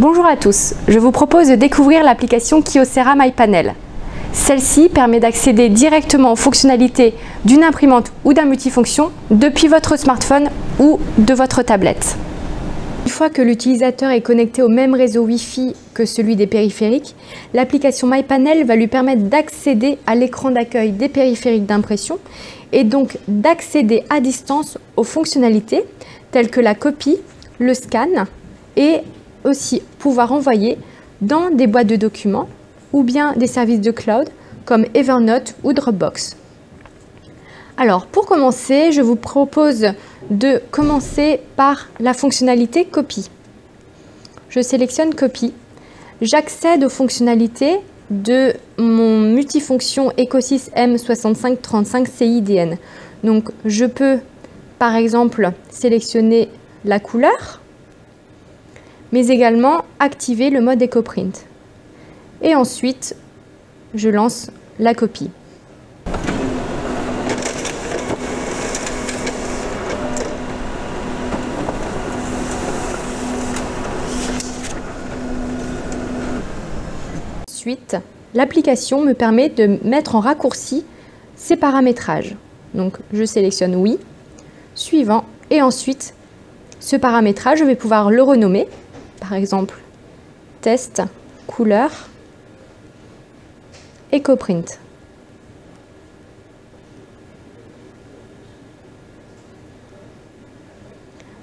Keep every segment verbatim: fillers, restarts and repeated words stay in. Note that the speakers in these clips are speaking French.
Bonjour à tous, je vous propose de découvrir l'application Kyocera MyPanel. Celle-ci permet d'accéder directement aux fonctionnalités d'une imprimante ou d'un multifonction depuis votre smartphone ou de votre tablette. Une fois que l'utilisateur est connecté au même réseau Wi-Fi que celui des périphériques, l'application MyPanel va lui permettre d'accéder à l'écran d'accueil des périphériques d'impression et donc d'accéder à distance aux fonctionnalités telles que la copie, le scan et aussi pouvoir envoyer dans des boîtes de documents ou bien des services de cloud comme Evernote ou Dropbox. Alors pour commencer, je vous propose de commencer par la fonctionnalité copie. Je sélectionne copie. J'accède aux fonctionnalités de mon multifonction Ecosys M six cinq trois cinq C I D N. Donc je peux par exemple sélectionner la couleur, mais également activer le mode EcoPrint. Et ensuite, je lance la copie. Ensuite, l'application me permet de mettre en raccourci ces paramétrages. Donc, je sélectionne oui, suivant, et ensuite, ce paramétrage, je vais pouvoir le renommer. Par exemple, test, couleur, EcoPrint.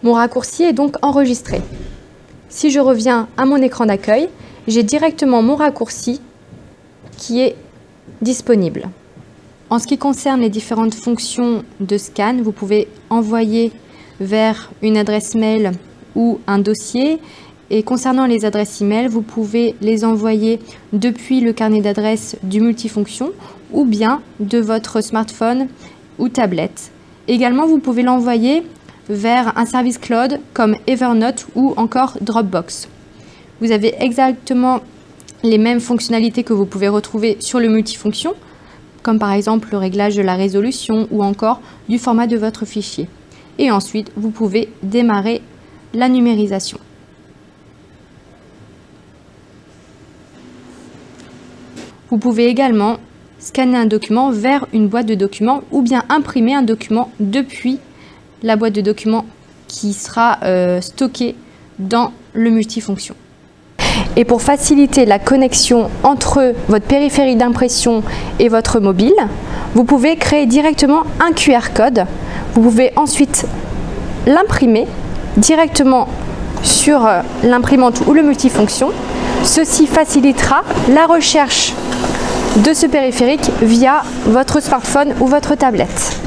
Mon raccourci est donc enregistré. Si je reviens à mon écran d'accueil, j'ai directement mon raccourci qui est disponible. En ce qui concerne les différentes fonctions de scan, vous pouvez envoyer vers une adresse mail ou un dossier. Et concernant les adresses e-mail, vous pouvez les envoyer depuis le carnet d'adresses du multifonction ou bien de votre smartphone ou tablette. Également, vous pouvez l'envoyer vers un service cloud comme Evernote ou encore Dropbox. Vous avez exactement les mêmes fonctionnalités que vous pouvez retrouver sur le multifonction, comme par exemple le réglage de la résolution ou encore du format de votre fichier. Et ensuite, vous pouvez démarrer la numérisation. Vous pouvez également scanner un document vers une boîte de documents ou bien imprimer un document depuis la boîte de documents qui sera euh, stockée dans le multifonction. Et pour faciliter la connexion entre votre périphérique d'impression et votre mobile, vous pouvez créer directement un Q R code. Vous pouvez ensuite l'imprimer directement sur l'imprimante ou le multifonction. Ceci facilitera la recherche de ce périphérique via votre smartphone ou votre tablette.